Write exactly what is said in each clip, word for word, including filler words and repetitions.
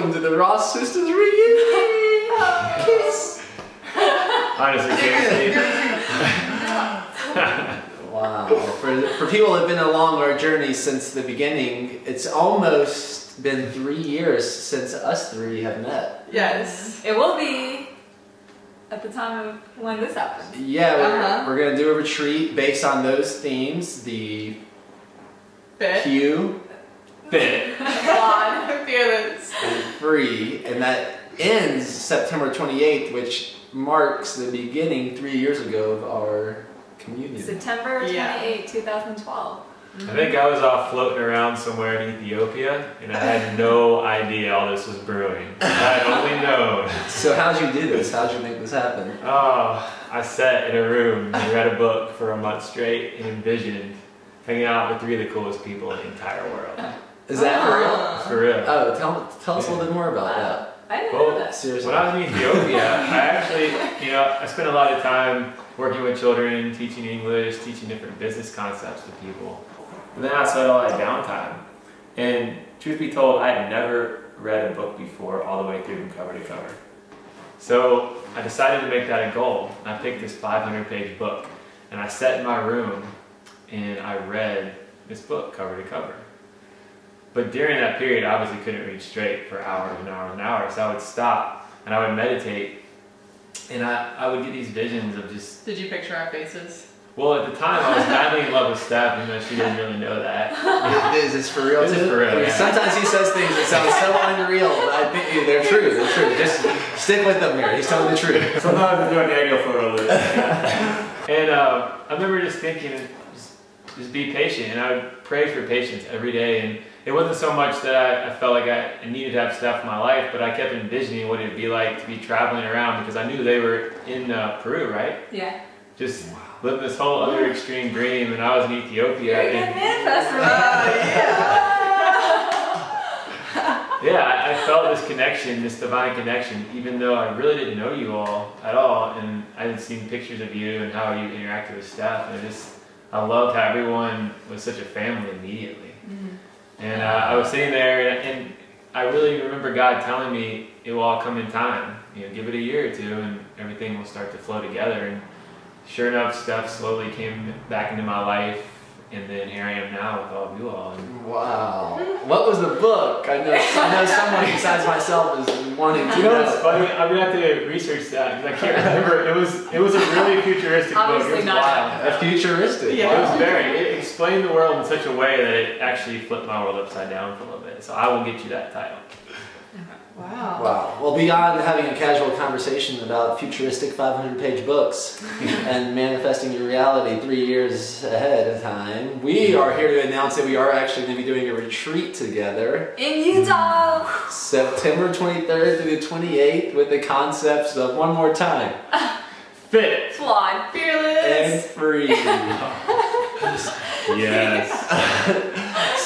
welcome to the Ross Sisters reunion. Kiss. Honestly, seriously. Wow. For, for people that have been along our journey since the beginning, it's almost been three years since us three have met. Yes. It will be. At the time of when this happens. Yeah, we're, uh-huh. we're going to do a retreat based on those themes. The Bit. Q. Bit. Blonde. Fearless. And free. And that ends September twenty-eighth, which marks the beginning three years ago of our communion. September twenty-eighth, yeah. two thousand twelve. Mm-hmm. I think I was off floating around somewhere in Ethiopia, and I had no idea all this was brewing. I had only known. So how'd you do this? How'd you make this happen? Oh, I sat in a room and read a book for a month straight and envisioned hanging out with three of the coolest people in the entire world. Is that for real? For real. Oh, tell, tell us yeah. a little bit more about that. I didn't well, know that. Seriously. When I was in Ethiopia, I actually, you know, I spent a lot of time working with children, teaching English, teaching different business concepts to people. But then I saw all that downtime, and truth be told, I had never read a book before all the way through from cover to cover. So I decided to make that a goal. I picked this five hundred page book, and I sat in my room and I read this book cover to cover. But during that period, I obviously couldn't read straight for hours and hours and hours, so I would stop and I would meditate, and I, I would get these visions of just... Did you picture our faces? Well, at the time, I was madly in love with Steph, and she didn't really know that. It is, it's for real, It's for real, yeah. Sometimes he says things that sound so unreal, but I think they're true, they're true. Just stick with them here, he's telling the truth. Sometimes I'm doing Daniel for a little. And uh, I remember just thinking, just, just be patient, and I would pray for patience every day. And it wasn't so much that I, I felt like I needed to have Steph in my life, but I kept envisioning what it would be like to be traveling around, because I knew they were in uh, Peru, right? Yeah. Just lived this whole other extreme dream, and I was in Ethiopia. You're and, festival. Uh, yeah, yeah I, I felt this connection, this divine connection, even though I really didn't know you all at all, and I had seen pictures of you and how you interacted with staff, and I just I loved how everyone was such a family immediately. Mm-hmm. And uh, I was sitting there, and, and I really remember God telling me it will all come in time. You know, give it a year or two, and everything will start to flow together. And sure enough, stuff slowly came back into my life, and then here I am now with all of you all. Wow. What was the book? I know, I know someone besides myself is wanting to know. You know what's funny? I'm going to have to research that, because I can't remember. It was it was a really futuristic Obviously book. It was not wild. A futuristic? Yeah. Wow. It was very. It explained the world in such a way that it actually flipped my world upside down for a little bit. So I will get you that title. Wow. Wow. Well, beyond having a casual conversation about futuristic five hundred page books and manifesting your reality three years ahead of time, we are here to announce that we are actually going to be doing a retreat together. In Utah! September twenty-third through the twenty-eighth, with the concepts of, one more time, fit, flawed, fearless, and free. Yes.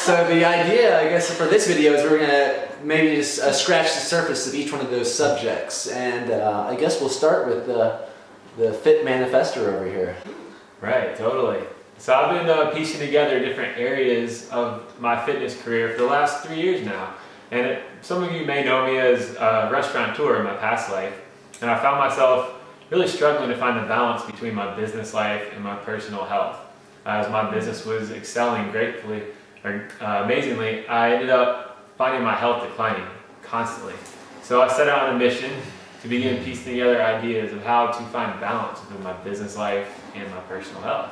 So the idea, I guess, for this video is we're going to maybe just uh, scratch the surface of each one of those subjects. And uh, I guess we'll start with the, the Fit Manifestor over here. Right, totally. So I've been uh, piecing together different areas of my fitness career for the last three years now. And it, some of you may know me as a restaurateur in my past life. And I found myself really struggling to find the balance between my business life and my personal health. Uh, as my business was excelling gratefully, Or, uh, amazingly, I ended up finding my health declining constantly. So I set out on a mission to begin piecing together ideas of how to find balance between my business life and my personal health.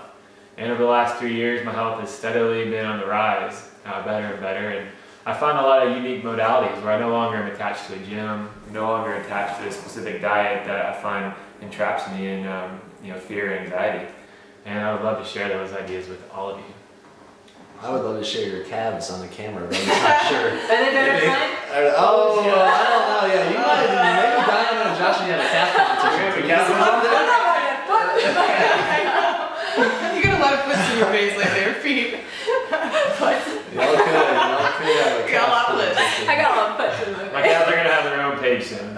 And over the last three years, my health has steadily been on the rise, uh, better and better. And I found a lot of unique modalities where I no longer am attached to a gym, no longer attached to a specific diet that I find entraps me in um, you know, fear and anxiety. And I would love to share those ideas with all of you. I would love to share your calves on the camera, but I'm not sure. Are they better than Oh, yeah. I don't know. Yeah, you might have been. Maybe Diana and Josh had a calf competition. You're going to love puts in your face like their feet. Y'all could. Y'all could. We all love puts. I got a lot of puts in my face. My calves are going to have their own page soon.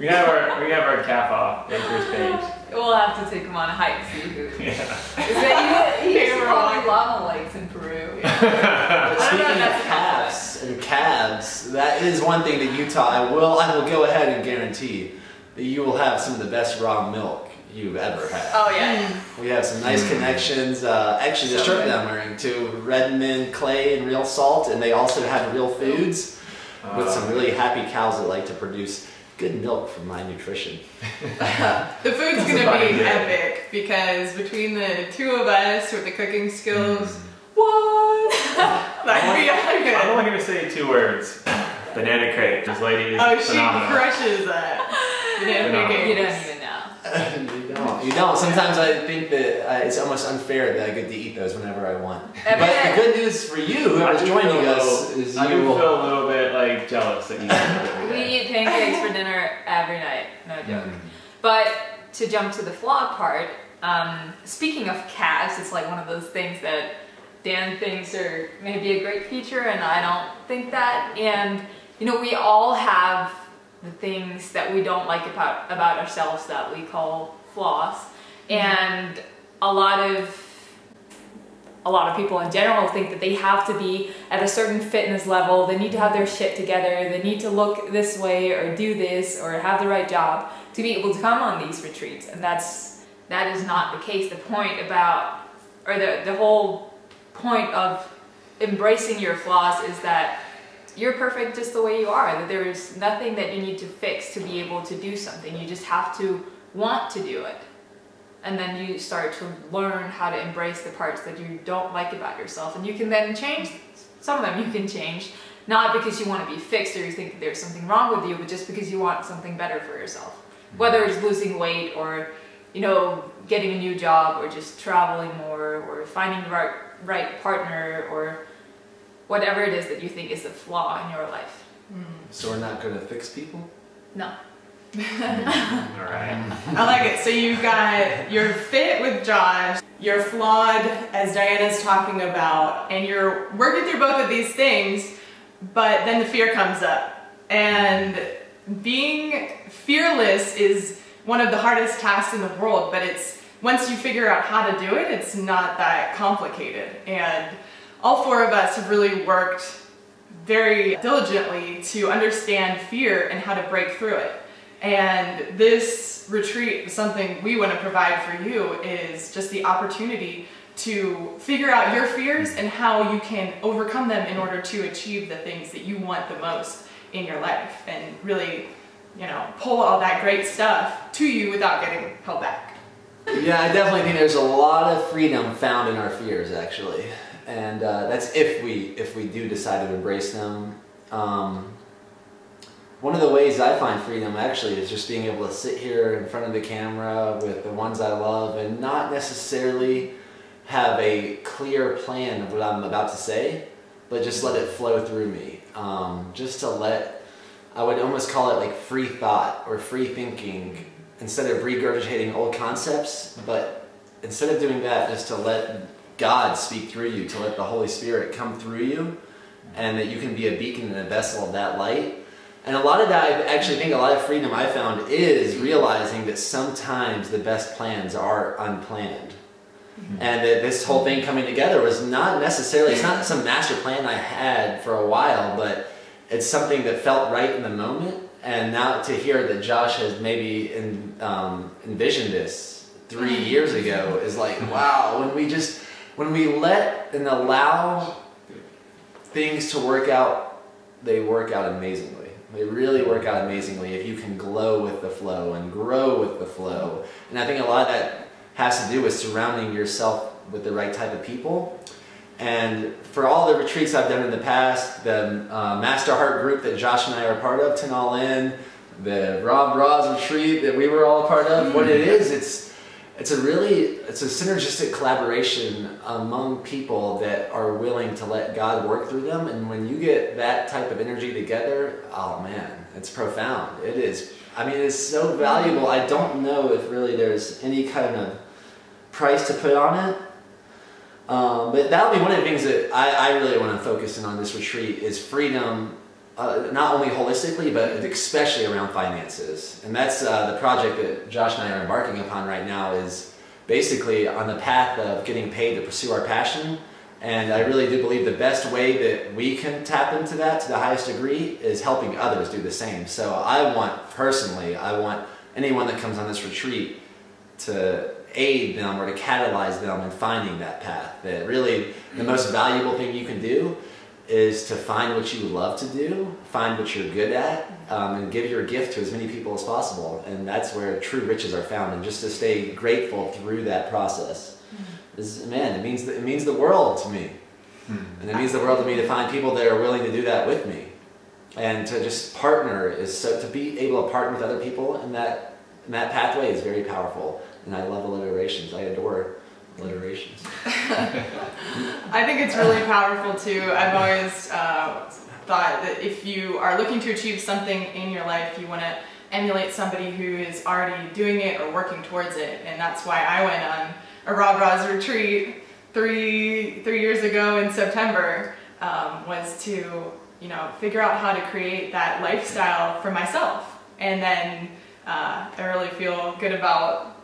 We have our, we have our calf off. Their first page. We'll have to take him on a hike and see who. Yeah. Is that you? He used to call me lava lakes in Peru. Yeah. Speaking of calves and calves, that's, that is one thing that Utah, I will, I will go ahead and guarantee that you will have some of the best raw milk you've ever had. Oh yeah. We have some nice mm. connections. Uh, actually, the so shirt good. that I'm wearing too, Redmond Clay and Real Salt, and they also have Real Foods uh, with some really happy cows that like to produce good milk for my nutrition. The food's going to be epic because between the two of us with the cooking skills, mm. what? Like, we are good. I'm only going to say two words. Banana crepe. This lady is oh, phenomenal. She crushes that. Banana crepe. You don't even know. You don't. You don't. Sometimes I think that uh, it's almost unfair that I get to eat those whenever I want. But the good news for you, whoever's joining us, is you I do will... feel a little bit like jealous that you eat. We eat pancakes for dinner every night. No joke. Mm-hmm. But to jump to the flaw part, um, speaking of calves, it's like one of those things that Dan thinks are maybe a great feature, and I don't think that. And you know, we all have the things that we don't like about about ourselves that we call flaws, mm-hmm. and a lot of a lot of people in general think that they have to be at a certain fitness level, they need to have their shit together, they need to look this way or do this or have the right job to be able to come on these retreats, and that's that is not the case. The point about or the the whole point of embracing your flaws is that you're perfect just the way you are, that there is nothing that you need to fix to be able to do something. You just have to want to do it, and then you start to learn how to embrace the parts that you don't like about yourself, and you can then change some of them. You can change not because you want to be fixed or you think that there's something wrong with you, but just because you want something better for yourself, whether it's losing weight or, you know, getting a new job or just traveling more or finding the right right partner or whatever it is that you think is a flaw in your life. Mm. So we're not going to fix people? No. Mm, all right. I like it. So you've got, you're fit with Josh, you're flawed as Diana's talking about, and you're working through both of these things, but then the fear comes up. And being fearless is one of the hardest tasks in the world, but it's once you figure out how to do it, it's not that complicated. And all four of us have really worked very diligently to understand fear and how to break through it. And this retreat, something we want to provide for you is just the opportunity to figure out your fears and how you can overcome them in order to achieve the things that you want the most in your life, and really, you know, pull all that great stuff to you without getting held back. Yeah, I definitely think there's a lot of freedom found in our fears, actually, and uh, that's if we if we do decide to embrace them. Um, one of the ways I find freedom, actually, is just being able to sit here in front of the camera with the ones I love and not necessarily have a clear plan of what I'm about to say, but just let it flow through me. Um, just to let, I would almost call it like free thought or free thinking, instead of regurgitating old concepts, but instead of doing that, just to let God speak through you, to let the Holy Spirit come through you, and that you can be a beacon and a vessel of that light. And a lot of that, I actually think a lot of freedom I found is realizing that sometimes the best plans are unplanned. Mm-hmm. And that this whole thing coming together was not necessarily, it's not some master plan I had for a while, but it's something that felt right in the moment. And now to hear that Josh has maybe in, um, envisioned this three years ago is like, wow, when we just, when we let and allow things to work out, they work out amazingly. They really work out amazingly if you can glow with the flow and grow with the flow. And I think a lot of that has to do with surrounding yourself with the right type of people. And for all the retreats I've done in the past, the uh, Master Heart group that Josh and I are part of, Ten All In, the Rob Ross retreat that we were all part of, mm-hmm. what it is, it's, it's a really, it's a synergistic collaboration among people that are willing to let God work through them. And when you get that type of energy together, oh man, it's profound. It is, I mean, it's so valuable. I don't know if really there's any kind of price to put on it. Um, but that'll be one of the things that I, I really want to focus in on this retreat is freedom, uh, not only holistically, but especially around finances. And that's uh, the project that Josh and I are embarking upon right now is basically on the path of getting paid to pursue our passion. And I really do believe the best way that we can tap into that to the highest degree is helping others do the same. So I want, personally, I want anyone that comes on this retreat to aid them or to catalyze them in finding that path. That really the most valuable thing you can do is to find what you love to do, find what you're good at, um, and give your gift to as many people as possible. And that's where true riches are found, and just to stay grateful through that process. Is, man, it means, it means the world to me. And it means the world to me to find people that are willing to do that with me. And to just partner, is so to be able to partner with other people in that, in that pathway is very powerful. And I love alliterations. I adore alliterations. I think it's really powerful too. I've always uh, thought that if you are looking to achieve something in your life, you want to emulate somebody who is already doing it or working towards it. And that's why I went on a Rob Ross retreat three three years ago in September, um, was to you know figure out how to create that lifestyle for myself. And then uh, I really feel good about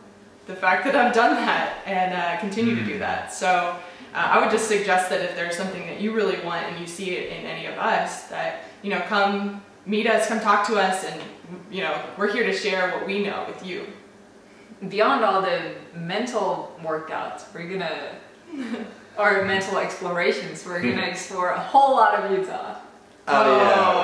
the fact that I've done that and uh, continue mm. to do that. So uh, I would just suggest that if there's something that you really want and you see it in any of us, that, you know, come meet us, come talk to us, and, you know, we're here to share what we know with you. Beyond all the mental workouts, we're gonna, or mental explorations, we're gonna explore a whole lot of Utah. Oh, oh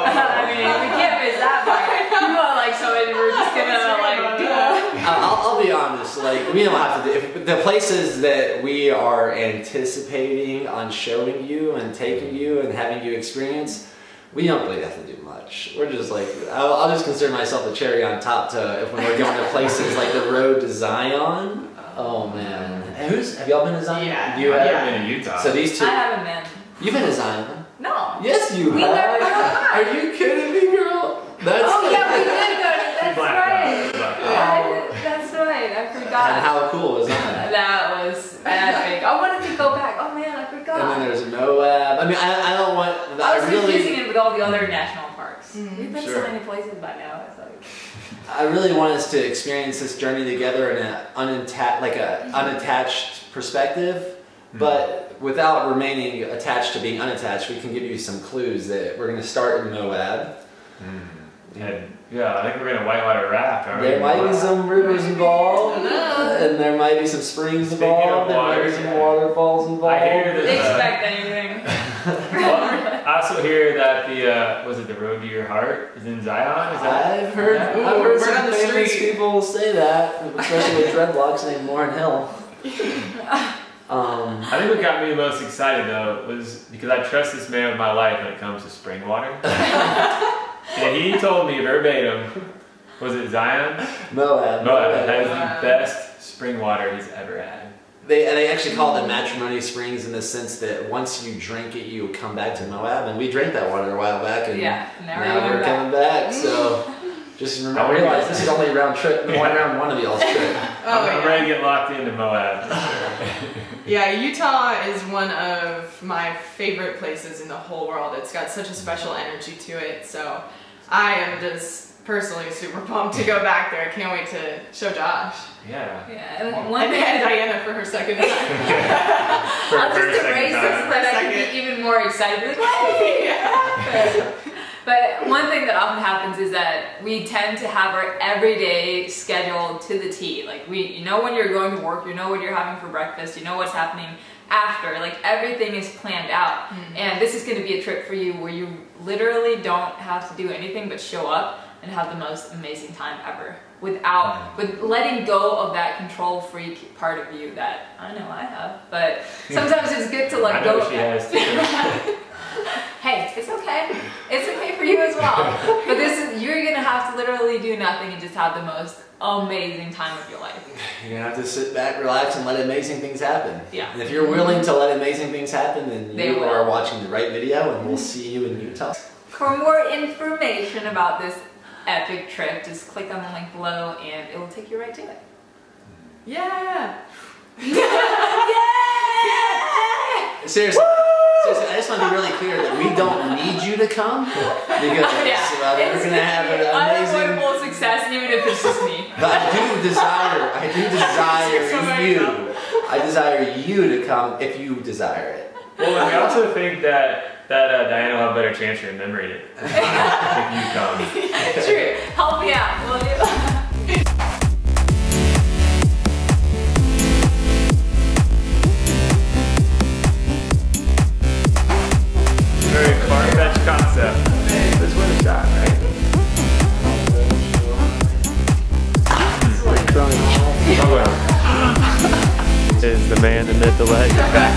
yeah. I mean, we can't miss that part. You are like, so we're just gonna like do that. I'll, I'll be honest, like, we don't have to do if the places that we are anticipating on showing you and taking you and having you experience, we don't really have to do much. We're just like, I'll, I'll just consider myself the cherry on top to, if when we're going to places like the road to Zion. Oh man. And who's, have y'all been to Zion? Yeah. You have? Yeah. Been to Utah. So these two. I haven't been. You've been to Zion? No. Yes, you we have. Never have. Are you kidding me, girl? That's oh yeah, we did go to, that's right. I, that's right, I forgot. And how cool was that? That was epic. I wanted to go back. Oh man, I forgot. And then there's Moab. I mean, I, I don't want, I was I really, confusing it with all the other national parks. Mm-hmm. We've been sure. so many places by now, it's like. I really want us to experience this journey together in an unattached, like a unattached perspective, but without remaining attached to being unattached, we can give you some clues that we're going to start in Moab. Mm. And, yeah, I think we're going to whitewater raft. Aren't there we? might be some rivers involved, and there might be some springs Speaking involved, there might be some waterfalls involved. I hear that, uh, expect anything. Well, I also hear that the, uh, was it the Road to Your Heart is in Zion? Is that I've heard, yeah. Ooh, I've heard some famous street. people say that, especially with dreadlocks named Lauren Hill. Um, I think what got me the most excited though was because I trust this man with my life when it comes to spring water. And he told me verbatim, was it Zion? Moab. Moab has Moab. the best spring water he's ever had. They, they actually call them matrimony springs in the sense that once you drink it, you come back to Moab. And we drank that water a while back, and yeah, never now we're back. coming back. So just remember, I realize this is only round trip, yeah. one round one of y'all's trip. Oh, I'm yeah. ready to get locked into Moab. Yeah, Utah is one of my favorite places in the whole world. It's got such a special energy to it, so I am just personally super pumped to go back there. I can't wait to show Josh. Yeah. Yeah, and one and thing Diana for her second time. for I'll her just erase this so that I can be even more excited. Like, yeah. But one thing that often happens is that we tend to have our everyday schedule to the T. Like, we, you know when you're going to work, you know what you're having for breakfast, you know what's happening after. Like, everything is planned out. Mm-hmm. And this is going to be a trip for you where you literally don't have to do anything but show up and have the most amazing time ever. Without, with letting go of that control freak part of you that I know I have, but sometimes it's good to let I know go she of that. Hey, it's okay. It's okay for you as well. But this is, you're gonna have to literally do nothing and just have the most amazing time of your life. You're gonna have to sit back, relax, and let amazing things happen. Yeah. And if you're willing to let amazing things happen, then they you will. are watching the right video, and we'll see you in Utah. For more information about this epic trip, just click on the link below, and it will take you right to it. Yeah. Yeah. Seriously. Woo! I just want to be really clear that we don't need you to come, because yeah, uh, we're going to have an amazing unavoidable success, even if it's just me. But I do desire, I do desire you, I desire you to come if you desire it. Well, we also think that that uh, Diana will have a better chance of remembering it if you come. True. Help me out, will you? Very far-fetched concept. This was a shot, right? This is like throwing. Oh well. Is the man in the delay.